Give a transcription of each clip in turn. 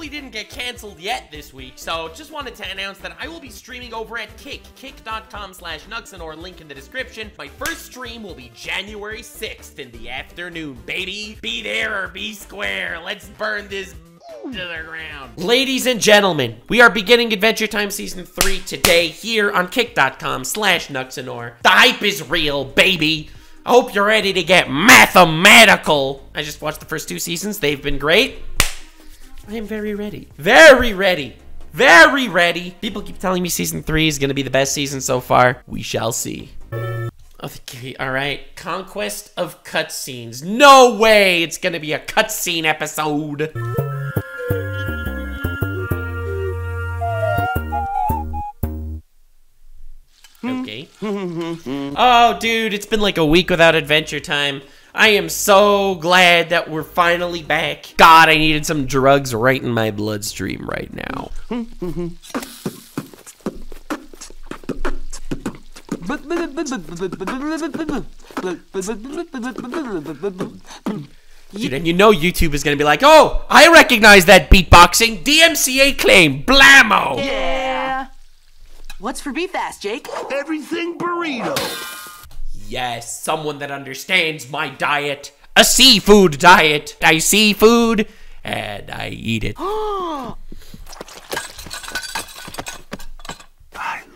Hopefully didn't get canceled yet this week, so just wanted to announce that I will be streaming over at Kick, kick.com/Nuxanor, link in the description. My first stream will be January 6th in the afternoon, baby. Be there or be square. Let's burn this to the ground. Ladies and gentlemen, we are beginning Adventure Time Season 3 today here on kick.com/Nuxanor. The hype is real, baby. I hope you're ready to get mathematical. I just watched the first two seasons. They've been great. I am very ready. Very ready. Very ready. People keep telling me Season 3 is gonna be the best season so far. We shall see. Okay, alright. Conquest of cutscenes. No way it's gonna be a cutscene episode. Okay. Oh, dude, it's been like a week without Adventure Time. I am so glad that we're finally back. God, I needed some drugs right in my bloodstream right now. Dude, and you know YouTube is gonna be like, oh, I recognize that beatboxing. DMCA claim, blammo. Yeah. What's for Beat Fast, Jake? Everything burrito. Yes, someone that understands my diet. A seafood diet. I see food, and I eat it. I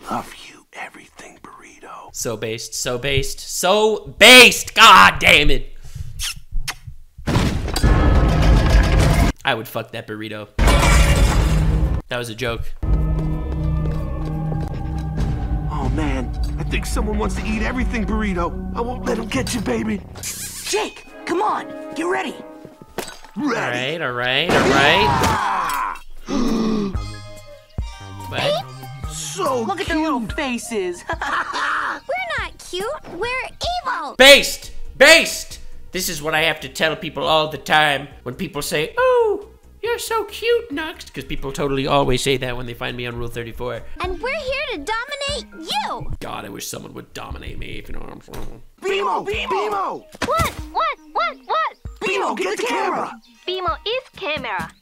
love you, everything burrito. So based, so based, so based! God damn it! I would fuck that burrito. That was a joke. Oh man, I think someone wants to eat everything burrito. I won't let him get you, baby. Jake, come on, get ready. Ready. All right, all right. What? So cute. Look at the little faces. We're not cute, we're evil. Based, based. This is what I have to tell people all the time when people say, oh, you're so cute, Nux. Because people totally always say that when they find me on Rule 34. And we're here to dominate you. God, I wish someone would dominate me, if you know what I'm saying. Beemo! Beemo! What? What? What? What? Beemo, get the camera! Beemo is camera.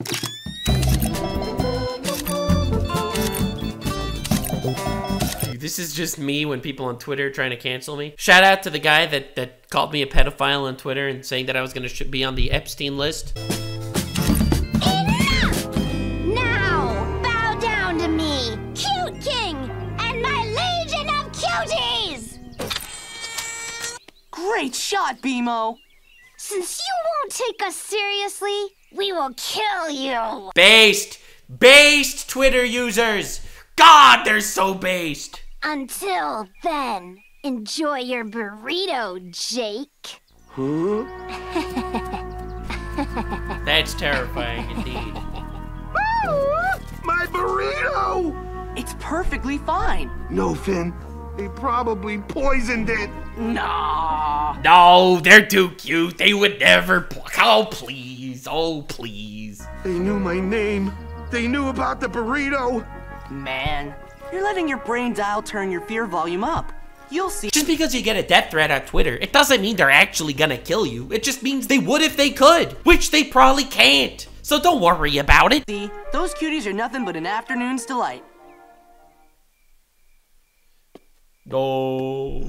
Dude, this is just me when people on Twitter are trying to cancel me. Shout out to the guy that called me a pedophile on Twitter and saying that I was going to be on the Epstein list. Great shot, Beemo. Since you won't take us seriously, we will kill you. Based. Based Twitter users. God, they're so based. Until then, enjoy your burrito, Jake. Huh? That's terrifying indeed. My burrito! It's perfectly fine. No, Finn. They probably poisoned it. No. No, they're too cute. They would never. Oh, please. Oh, please. They knew my name. They knew about the burrito. Man, you're letting your brain dial turn your fear volume up. You'll see. Just because you get a death threat on Twitter, it doesn't mean they're actually gonna kill you. It just means they would if they could, which they probably can't. So don't worry about it. See, those cuties are nothing but an afternoon's delight. No.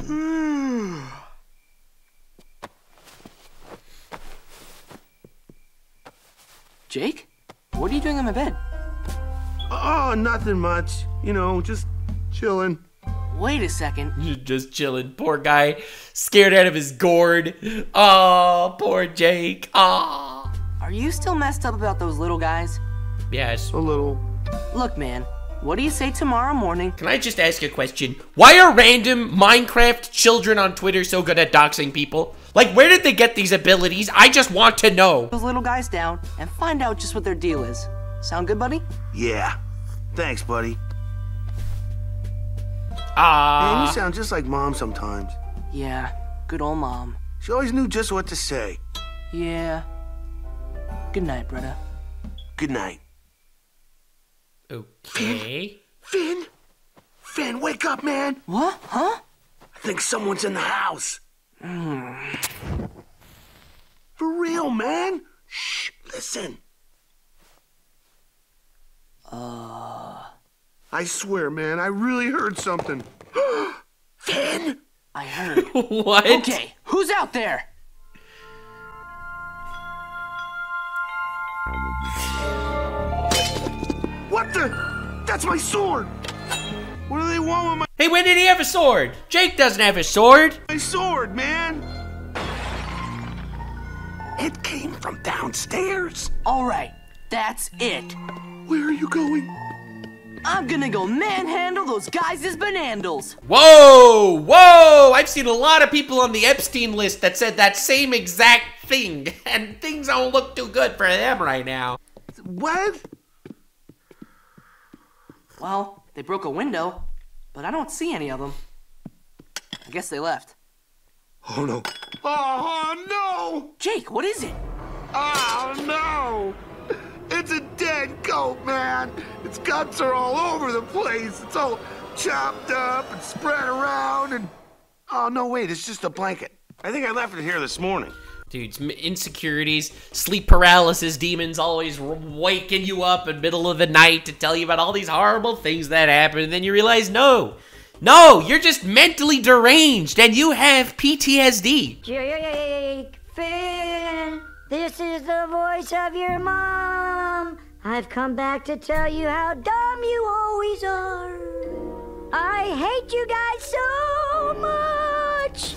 Jake, what are you doing on my bed? Oh, nothing much. You know, just chilling. Wait a second. You're just chilling. Poor guy, scared out of his gourd. Oh, poor Jake. Oh. Are you still messed up about those little guys? Yes. A little. Look, man. What do you say tomorrow morning? Can I just ask a question? Why are random Minecraft children on Twitter so good at doxing people? Like, where did they get these abilities? I just want to know. Those little guys down and find out just what their deal is. Sound good, buddy? Yeah. Thanks, buddy. Man, you sound just like Mom sometimes. Yeah, good old Mom. She always knew just what to say. Yeah. Good night, brother. Good night. Okay. Finn? Finn, wake up, man! What? Huh? I think someone's in the house. For real, man? Shh, listen. I swear, man, I really heard something. Finn! I heard. What? Okay, who's out there? What the? That's my sword! What do they want with my... Hey, when did he have a sword? Jake doesn't have a sword. My sword, man! It came from downstairs. All right, that's it. Where are you going? I'm gonna go manhandle those guys' banandals. Whoa, whoa! I've seen a lot of people on the Epstein list that said that same exact thing, and things don't look too good for them right now. What? Well, they broke a window, but I don't see any of them. I guess they left. Oh no. Oh no! Jake, what is it? Oh no! It's a dead goat, man. Its guts are all over the place. It's all chopped up and spread around and... Oh, no, wait, it's just a blanket. I think I left it here this morning. Dude, insecurities, sleep paralysis, demons always waking you up in the middle of the night to tell you about all these horrible things that happen, and then you realize, no. No, you're just mentally deranged, and you have PTSD. Jake, Finn, this is the voice of your mom. I've come back to tell you how dumb you always are. I hate you guys so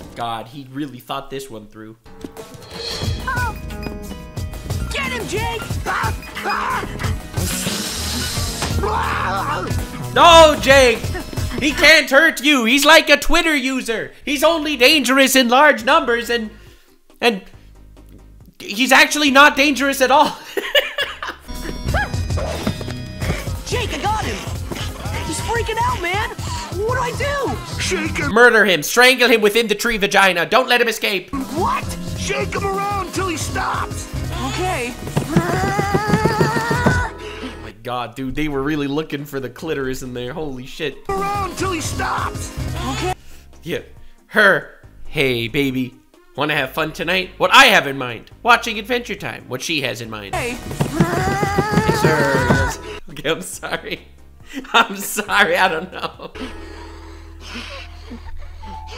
much. God, he really thought this one through. Oh. Get him, Jake! No, Jake! He can't hurt you. He's like a Twitter user. He's only dangerous in large numbers, and he's actually not dangerous at all. Jake, I got him. He's freaking out, man. What do I do? Shake him. Murder him. Strangle him within the tree vagina. Don't let him escape. What? Shake him around till he stops. Okay. God, dude, they were really looking for the clitoris in there. Holy shit. Around till he stops. Okay. Yeah. Her. Hey, baby. Want to have fun tonight? What I have in mind. Watching Adventure Time. What she has in mind. Hey. Yes, sir. Okay, I'm sorry. I'm sorry. I don't know.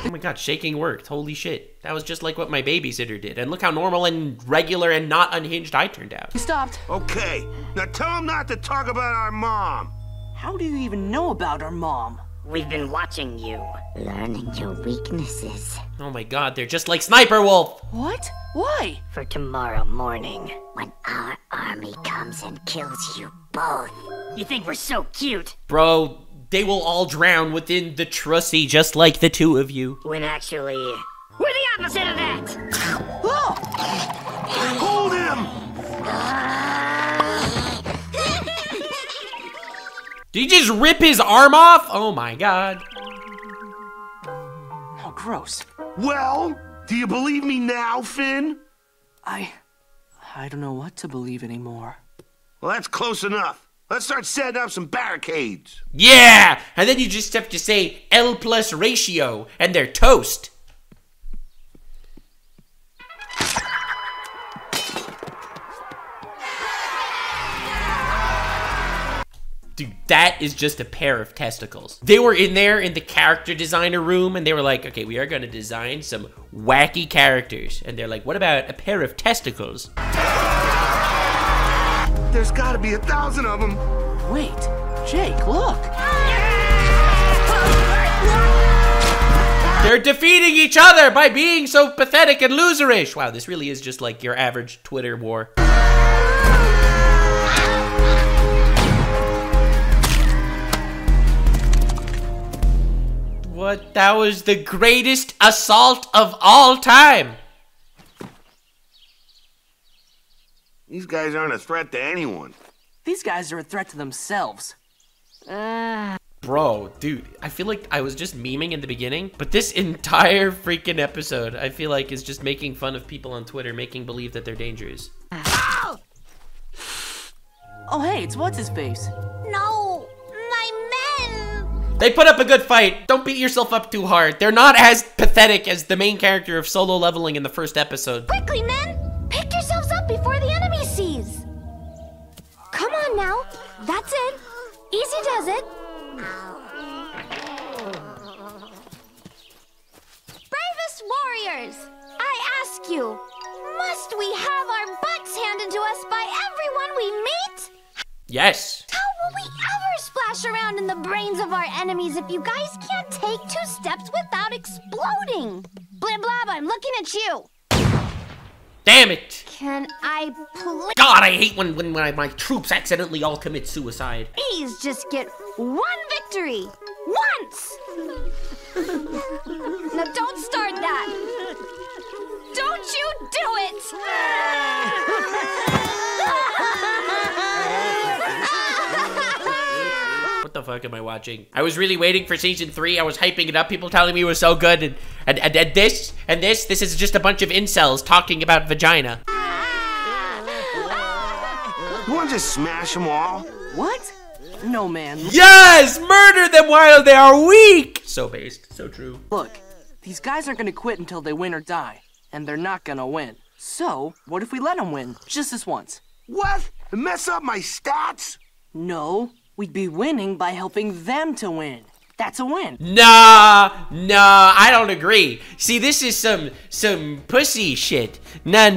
Oh my God, shaking worked. Holy shit. That was just like what my babysitter did. And look how normal and regular and not unhinged I turned out. You stopped. Okay, now tell him not to talk about our mom. How do you even know about our mom? We've been watching you. Learning your weaknesses. Oh my God, they're just like Sniper Wolf. What? Why? For tomorrow morning, when our army comes and kills you both. You think we're so cute? Bro. They will all drown within the trussy, just like the two of you. When actually, we're the opposite of that! Oh. Hold him! Did you just rip his arm off? Oh my God. How gross. Well, do you believe me now, Finn? I don't know what to believe anymore. Well, that's close enough. Let's start setting up some barricades. Yeah, and then you just have to say L plus ratio, and they're toast. Dude, that is just a pair of testicles. They were in there in the character designer room, and they were like, okay, we are gonna design some wacky characters. And they're like, what about a pair of testicles? There's got to be 1,000 of them. Wait, Jake, look. They're defeating each other by being so pathetic and loserish. Wow, this really is just like your average Twitter war. What? That was the greatest assault of all time. These guys aren't a threat to anyone. These guys are a threat to themselves. Bro, dude, I feel like I was just memeing in the beginning, but this entire freaking episode, I feel like is just making fun of people on Twitter, making believe that they're dangerous. Ow! Oh, hey, it's what's-his-face. No, my men! They put up a good fight. Don't beat yourself up too hard. They're not as pathetic as the main character of Solo Leveling in the first episode. Quickly, men! Pick yourselves up before the enemy sees. Come on now, that's it. Easy does it. Warriors, I ask you, must we have our butts handed to us by everyone we meet? Yes. How will we ever splash around in the brains of our enemies if you guys can't take two steps without exploding? Bliblob, I'm looking at you. Damn it! Can I please? God, I hate when my troops accidentally all commit suicide. Please just get one victory. Once! Now don't start that. Don't you do it! What the fuck am I watching? I was really waiting for season 3. I was hyping it up. People telling me it was so good. And this, and this. This is just a bunch of incels talking about vagina. You want to just smash them all? What? No, man. Yes! Murder them while they are weak! So based. So true. Look, these guys aren't gonna quit until they win or die. And they're not gonna win. So, what if we let them win? Just this once. What? Mess up my stats? No, we'd be winning by helping them to win. That's a win. Nah, I don't agree. See, this is some pussy shit. Nah.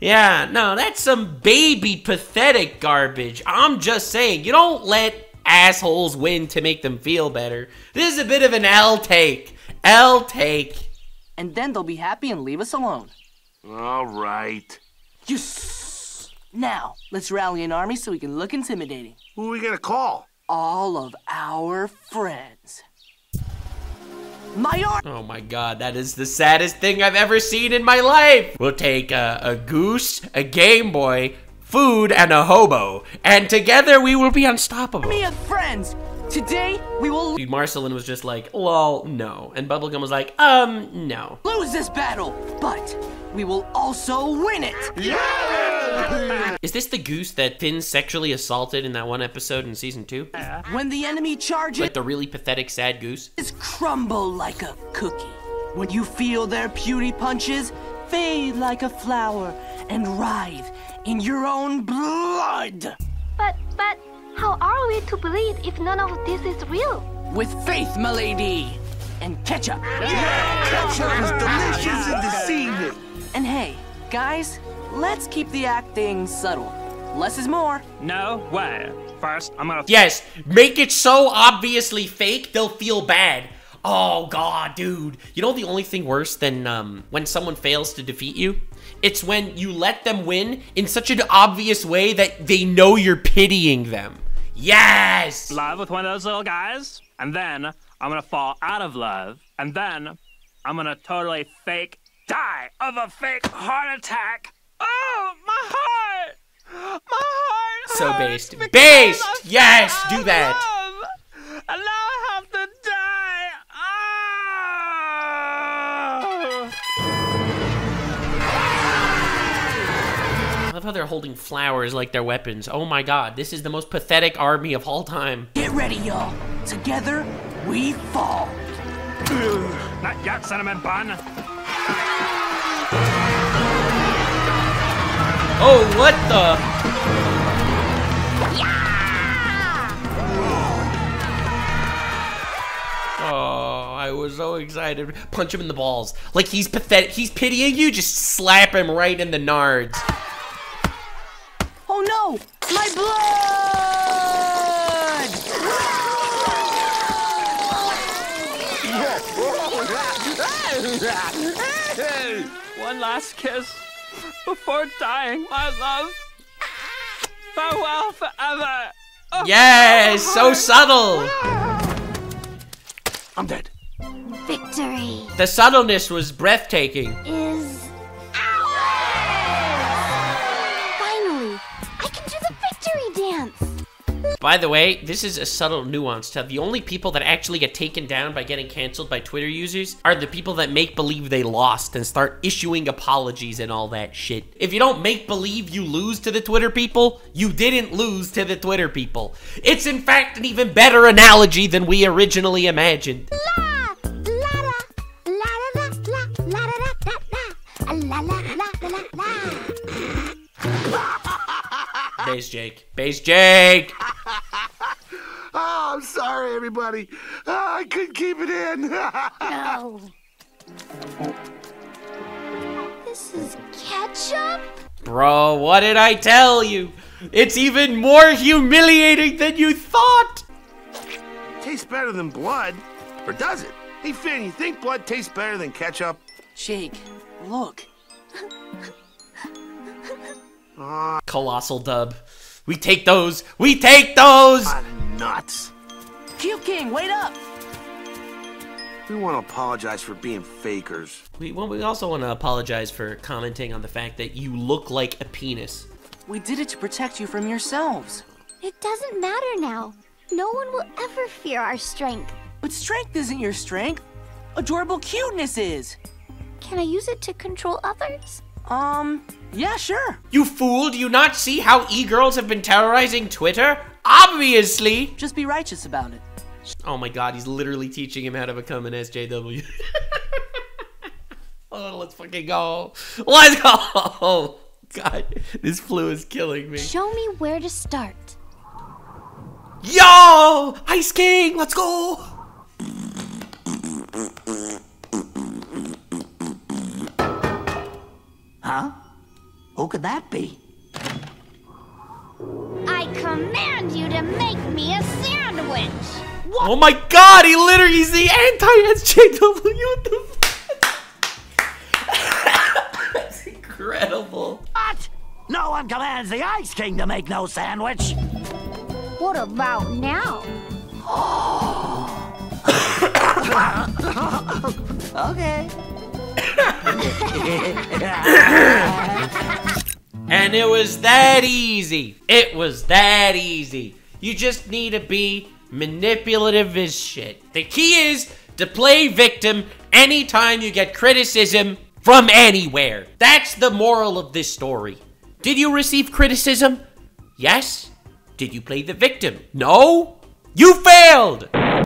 Yeah, no, that's some baby pathetic garbage. I'm just saying, you don't let assholes win to make them feel better. This is a bit of an L take. L take. And then they'll be happy and leave us alone. All right. Yes. Now, let's rally an army so we can look intimidating. Who are we gonna call? All of our friends. Oh my god, that is the saddest thing I've ever seen in my life. We'll take a goose, a Game Boy, food, and a hobo, and together we will be unstoppable. Army of friends. Today we will. Dude, Marceline was just like, lol, no, and Bubblegum was like, no. Lose this battle, but we will also win it. Yeah! Is this the goose that Finn sexually assaulted in that one episode in season 2? When the enemy charges, like the really pathetic sad goose, is crumble like a cookie. When you feel their beauty punches, fade like a flower and writhe in your own blood. But how are we to believe if none of this is real? With faith, my lady, and ketchup. Yeah, ketchup is delicious and deceiving. And hey, guys, let's keep the acting subtle. Less is more. No way. First, I'm gonna- Yes, make it so obviously fake, they'll feel bad. Oh god, dude. You know the only thing worse than when someone fails to defeat you? It's when you let them win in such an obvious way that they know you're pitying them. Yes! Love with one of those little guys, and then I'm gonna fall out of love, and then I'm gonna totally fake die of a fake heart attack. Oh, my heart so based. Based, yes, do that. And now I have to die. Oh. I love how they're holding flowers like they're weapons. Oh my god, this is the most pathetic army of all time. Get ready, y'all. Together, we fall. Not yet, cinnamon bun. Oh, what the? Yeah! Oh, I was so excited. Punch him in the balls. Like, he's pathetic. He's pitying you. Just slap him right in the nards. Oh, no! My blood! One last kiss. Before dying, my love. Farewell forever. Oh, yes, so subtle. I'm dead. Victory. The subtleness was breathtaking. Is ours. Finally, I can do the victory dance. By the way, this is a subtle nuance. The only people that actually get taken down by getting canceled by Twitter users are the people that make believe they lost and start issuing apologies and all that shit. If you don't make believe you lose to the Twitter people, you didn't lose to the Twitter people. It's in fact an even better analogy than we originally imagined. Base Jake. Base Jake! Oh, I'm sorry, everybody. I couldn't keep it in. No. This is ketchup? Bro, what did I tell you? It's even more humiliating than you thought! Tastes better than blood, or does it? Hey Finn, you think blood tastes better than ketchup? Jake, look. Colossal dub. We take those! We take those! I'm nuts. Cube King, wait up! We want to apologize for being fakers. We also want to apologize for commenting on the fact that you look like a penis. We did it to protect you from yourselves. It doesn't matter now. No one will ever fear our strength. But strength isn't your strength. Adorable cuteness is. Can I use it to control others? Yeah, sure. You fool, do you not see how e-girls have been terrorizing Twitter? Obviously! Just be righteous about it. Oh my god, he's literally teaching him how to become an SJW. Oh, let's fucking go. Let's go! Oh, god, this flu is killing me. Show me where to start. Yo! Ice King, let's go! Huh? Who could that be? I command you to make me a sandwich! What? Oh my god, he literally is the anti-SJW. That's incredible. What? No one commands the Ice King to make no sandwich. What about now? Okay. And it was that easy. It was that easy. You just need to be manipulative as shit. The key is to play victim anytime you get criticism from anywhere. That's the moral of this story. Did you receive criticism? Yes. Did you play the victim? No. You failed!